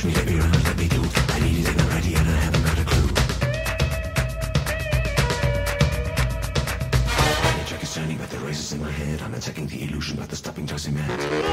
push me, let me run, let me do. I need it and I'm ready and I haven't got a clue. The track is turning, but the race is in my head. I'm attacking the illusion, but the stopping drives me mad.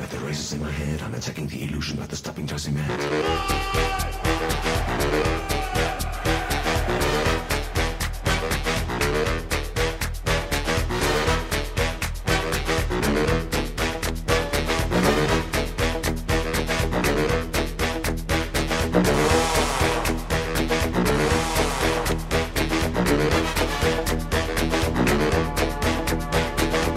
But the race is in my head. I'm attacking the illusion, but the stopping drives me mad.